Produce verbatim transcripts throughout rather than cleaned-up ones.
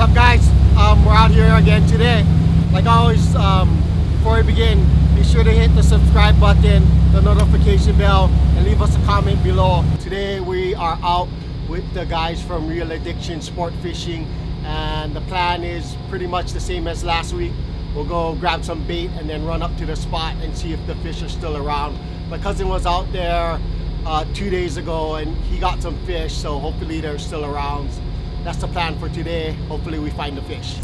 What's up, guys? Um, we're out here again today. Like always, um, before we begin, be sure to hit the subscribe button, the notification bell, and leave us a comment below. Today we are out with the guys from Real Addiction Sport Fishing, and the plan is pretty much the same as last week. We'll go grab some bait and then run up to the spot and see if the fish are still around. My cousin was out there uh, two days ago and he got some fish, so hopefully they're still around. That's the plan for today. Hopefully we find the fish.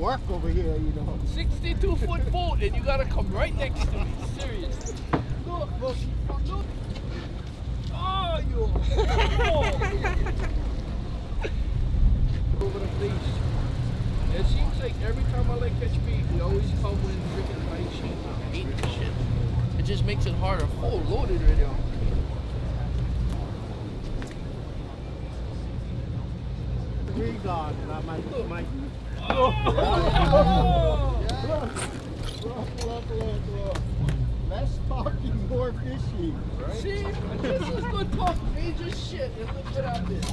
Work over here, you know. sixty-two foot boat, and you gotta come right next to me. Serious. Look, look, look. Oh, you. Over the place. It seems like every time I like catch bait, we always come with freaking light shit, bait and shit. It just makes it harder. Oh, loaded right now. Three gone, and I might do it, Mike. Oh. Oh. Yeah. Roll, roll, roll, roll. Less talking, more fishing. Right? See, this is good talk, major shit. And look what I did.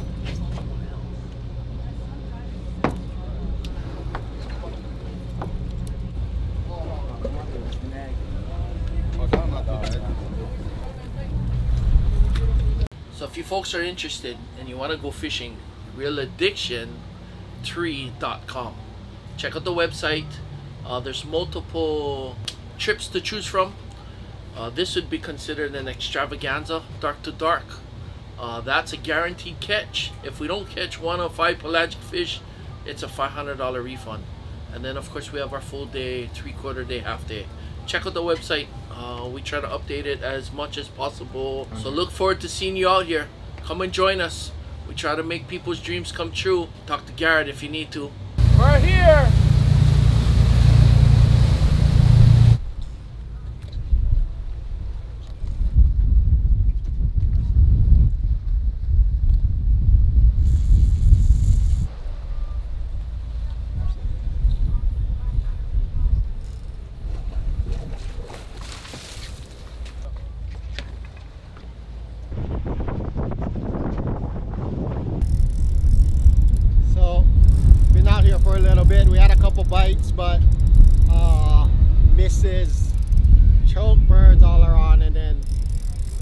So if you folks are interested and you want to go fishing, Real Addiction tree dot com. Check out the website. Uh, there's multiple trips to choose from. Uh, this would be considered an extravaganza, dark to dark. Uh, that's a guaranteed catch. If we don't catch one or five pelagic fish, it's a five hundred dollar refund. And then of course we have our full day, three quarter day, half day. Check out the website. Uh, we try to update it as much as possible. So look forward to seeing you out here. Come and join us. We try to make people's dreams come true. Talk to Garrett if you need to. We're here! Bites, but uh, misses, choke birds all around, and then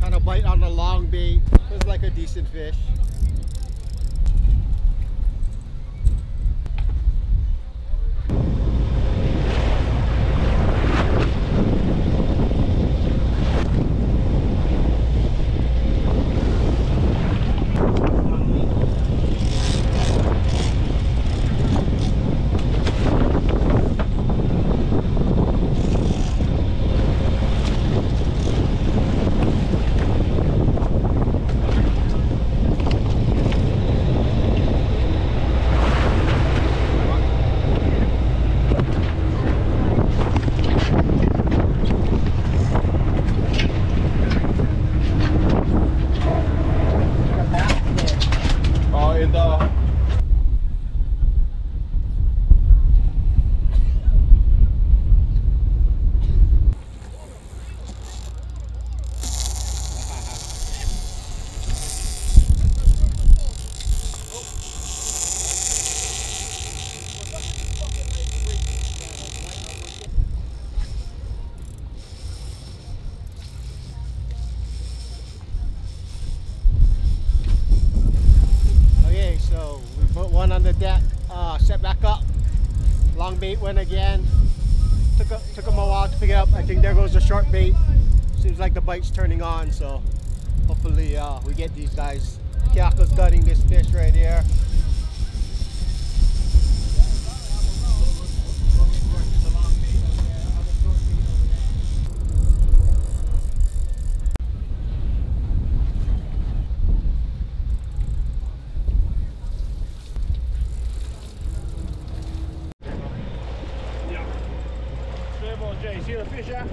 kind of bite on the long bait. It was like a decent fish. Bait went again. Took a, took them a while to pick it up. I think there goes the short bait. Seems like the bite's turning on, so hopefully uh, we get these guys. Kyako's gutting this fish right here. Jay, see the fish, yeah?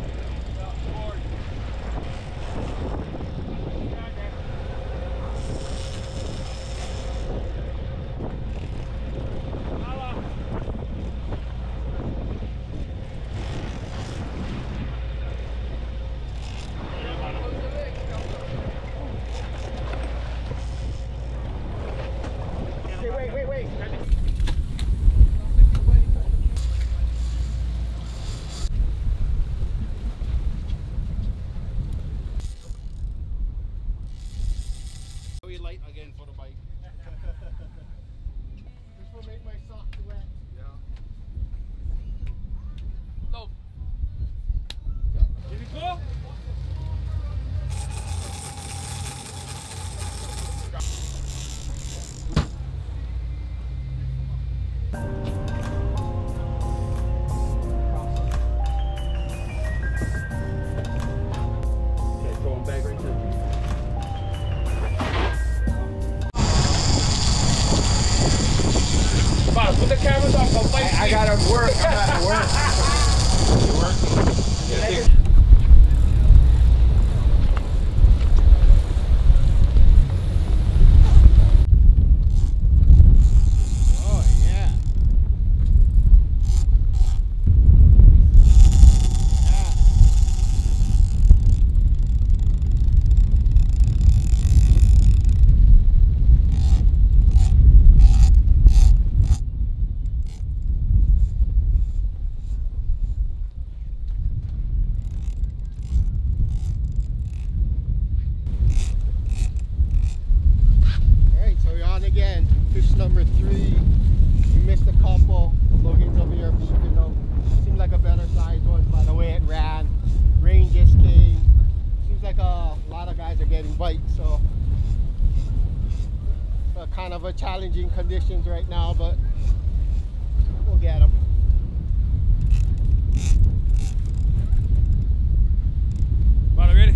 I gotta work. I gotta work. You work? Yeah, yeah. Oh yeah. Challenging conditions right now, but we'll get them. Bottom ready?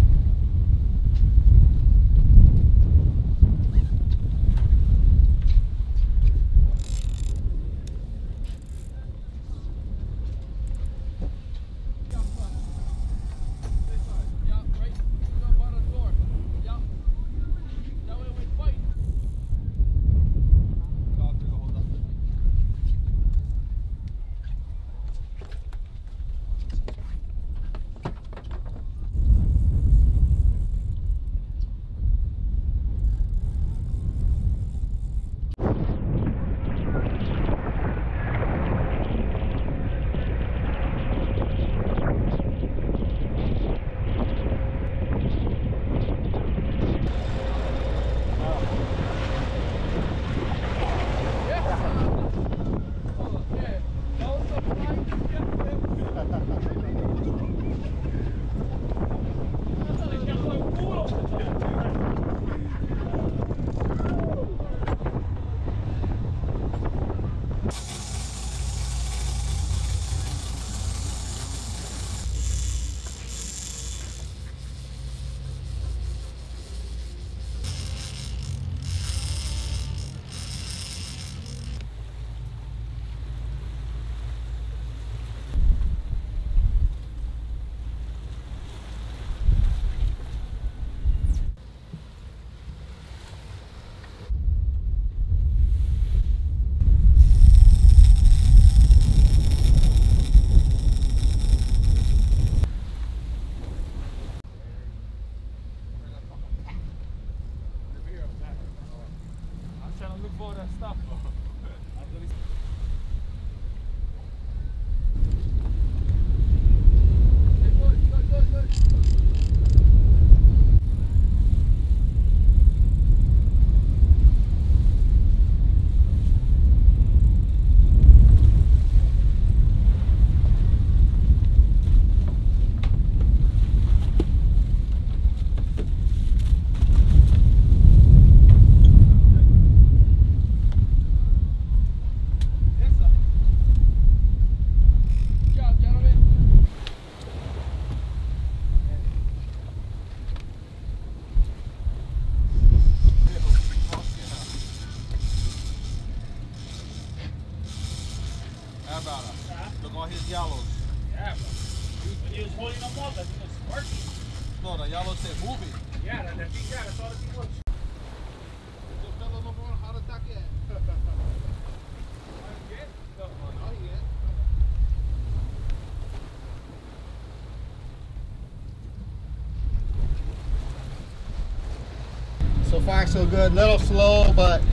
So far so good, a little slow, but I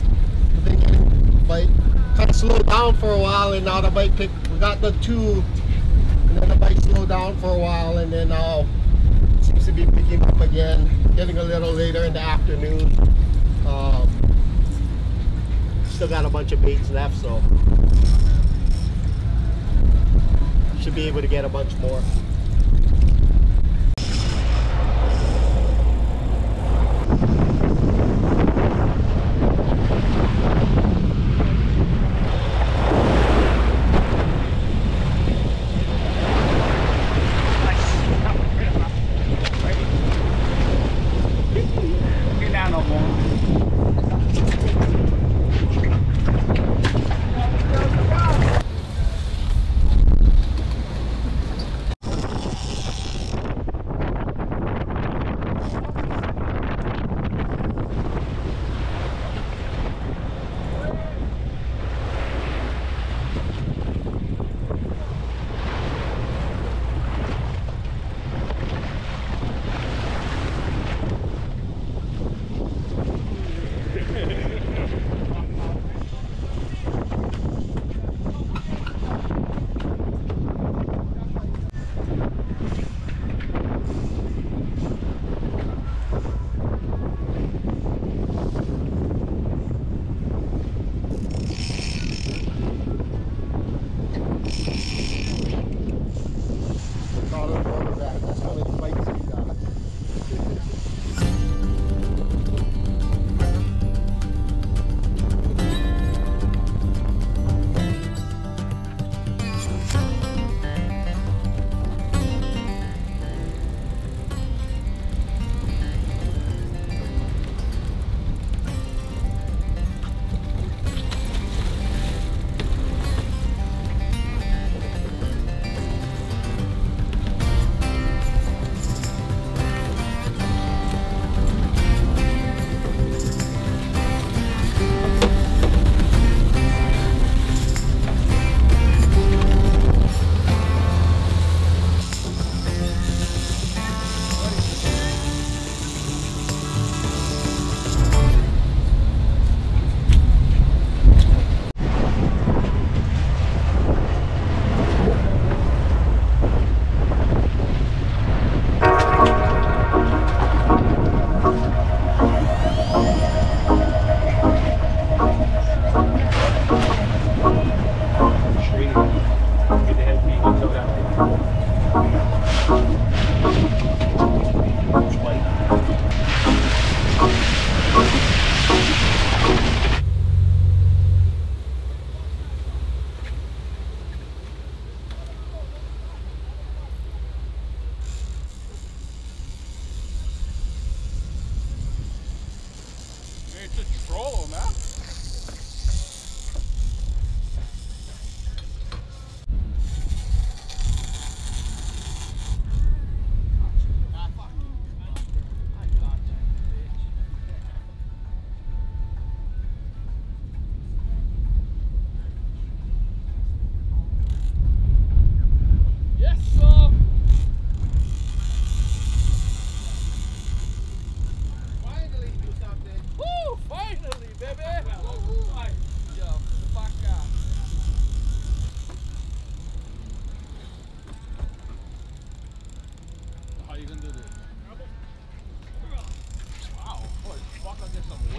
think the bike kind of slowed down for a while, and now the bike picked, we got the two, and then the bike slowed down for a while, and then now uh, it seems to be picking up again, getting a little later in the afternoon. Um, still got a bunch of baits left, so should be able to get a bunch more.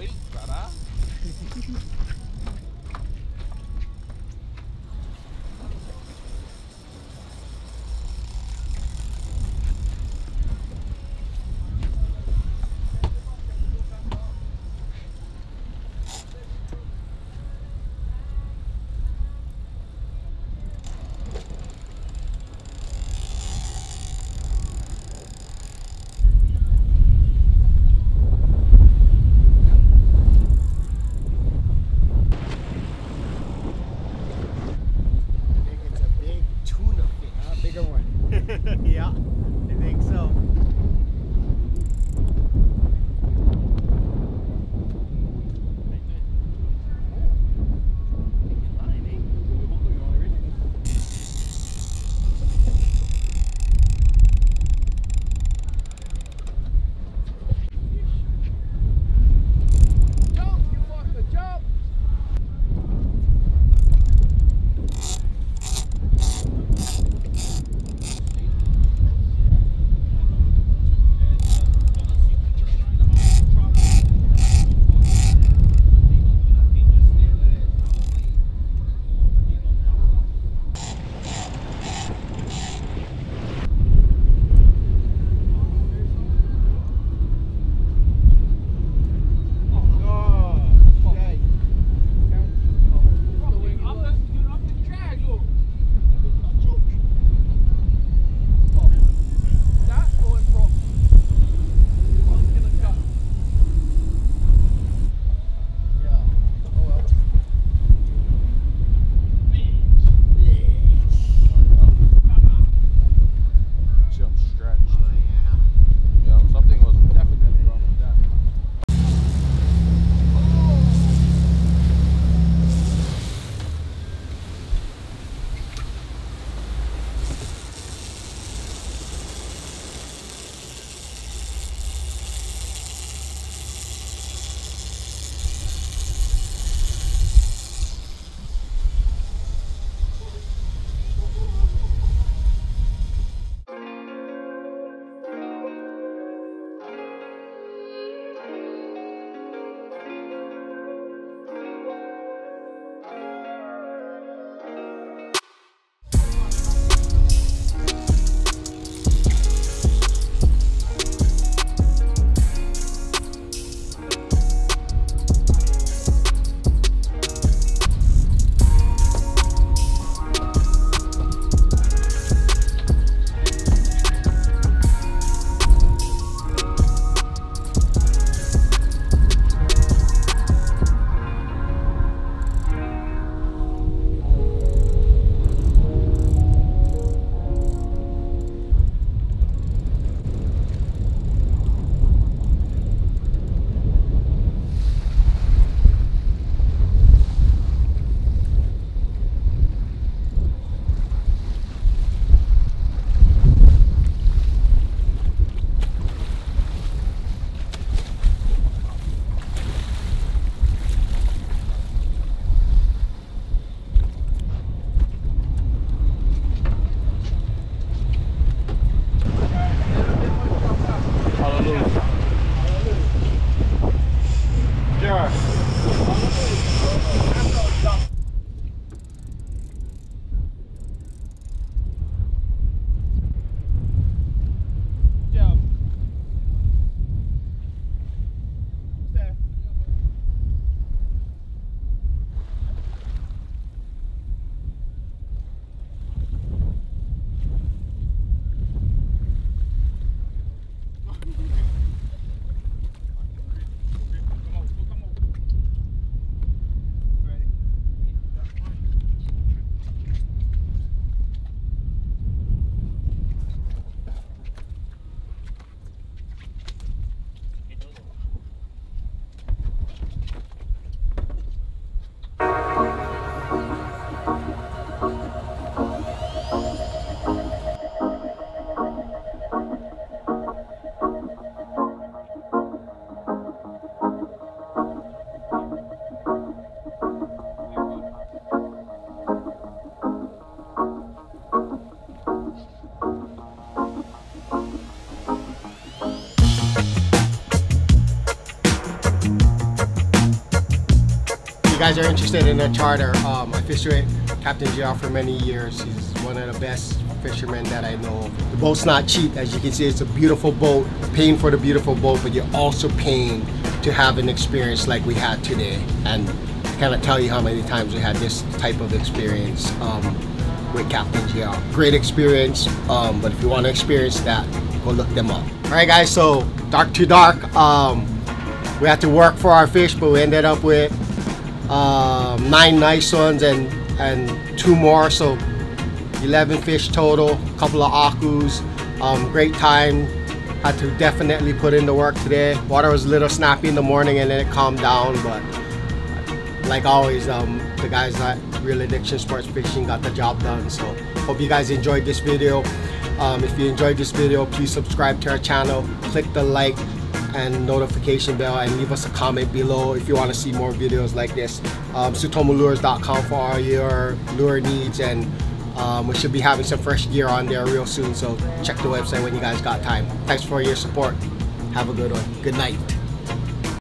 you, brother. you guys are interested in a charter, um, I fished with Captain J R for many years. He's one of the best fishermen that I know of. The boat's not cheap, as you can see. It's a beautiful boat, paying for the beautiful boat, but you're also paying to have an experience like we had today. And I cannot tell you how many times we had this type of experience um, with Captain J R. Great experience, um, but if you want to experience that, go look them up. All right guys, so dark to dark, um, we had to work for our fish, but we ended up with um, nine nice ones and, and two more, so eleven fish total, couple of akus, um, great time. Had to definitely put in the work today. Water was a little snappy in the morning and then it calmed down, but like always, um, the guys at Real Addiction Sports Fishing got the job done, so hope you guys enjoyed this video. Um, if you enjoyed this video, please subscribe to our channel, click the like and notification bell, and leave us a comment below if you want to see more videos like this. Um, Tsutomu Lures dot com for all your lure needs, and um, we should be having some fresh gear on there real soon, so check the website when you guys got time. Thanks for your support. Have a good one. Good night.